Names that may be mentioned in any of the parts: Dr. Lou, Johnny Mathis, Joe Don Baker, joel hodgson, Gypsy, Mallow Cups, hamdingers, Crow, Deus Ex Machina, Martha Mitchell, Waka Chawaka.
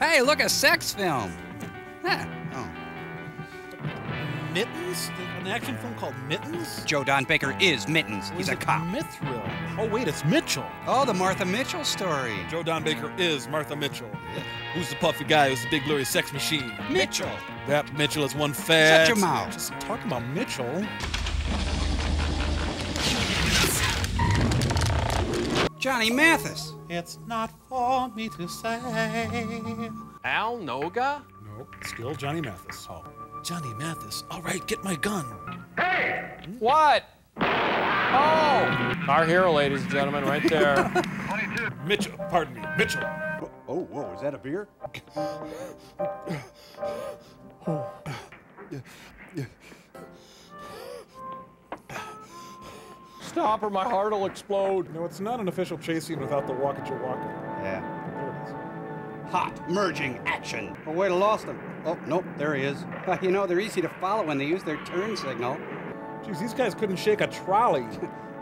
Hey, look, a sex film. Huh. Oh. Mittens? An action film called Mittens? Joe Don Baker is Mittens. He's a cop. Mithril. Oh, wait, it's Mitchell. Oh, the Martha Mitchell story. Joe Don Baker is Martha Mitchell. Yeah. Who's the puffy guy who's the big, blurry sex machine? Mitchell. That Mitchell is one fat. Shut your mouth. Just talking about Mitchell. Johnny Mathis. It's not for me to say. Al Noga? Nope. Still Johnny Mathis. Oh. Johnny Mathis. All right, get my gun. Hey! What? Oh! Our hero, ladies and gentlemen, right there. 22. Mitchell. Pardon me. Mitchell. Oh, whoa. Is that a beer? Oh. Yeah. Stop or my heart will explode. No, it's not an official chase scene without the Waka Chawaka. Yeah. There it is. Hot, merging action. Oh, wait, I lost him. Oh, nope, there he is. You know, they're easy to follow when they use their turn signal. Jeez, these guys couldn't shake a trolley.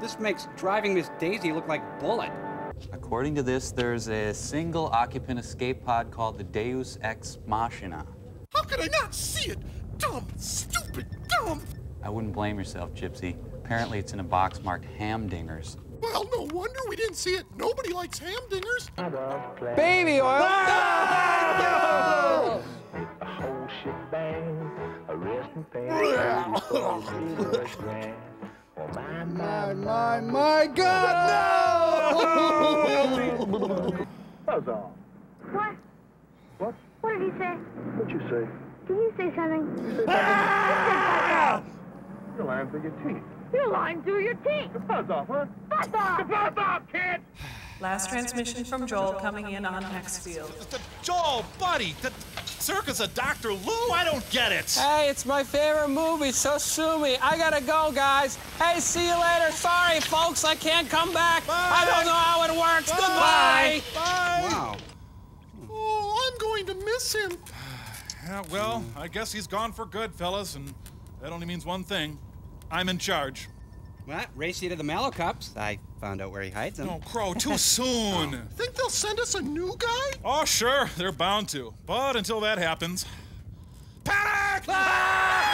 This makes driving Miss Daisy look like Bullet. According to this, there's a single occupant escape pod called the Deus Ex Machina. How could I not see it? Dumb, stupid, dumb. I wouldn't blame yourself, Gypsy. Apparently, it's in a box marked hamdingers. Well, no wonder we didn't see it. Nobody likes hamdingers. Baby oil! Ah! My God, no! What? What? What did he say? What'd you say? Did you say something? Ah! You're lying through your teeth. You're lying through your teeth. The buzz off, huh? Buzz off! The buzz off, kid! Last transmission from Joel coming in on Hexfield. Joel, buddy! The circus of Dr. Lou? I don't get it! Hey, it's my favorite movie, so sue me. I gotta go, guys. Hey, see you later. Sorry, folks, I can't come back. Bye. I don't know how it works. Bye. Goodbye! Bye! Wow. Oh, I'm going to miss him. Yeah, well, I guess he's gone for good, fellas, and that only means one thing. I'm in charge. Well, race you to the Mallow Cups. I found out where he hides them. No, Crow, too soon. Oh. Think they'll send us a new guy? Oh, sure, they're bound to. But until that happens... Panic! Ah!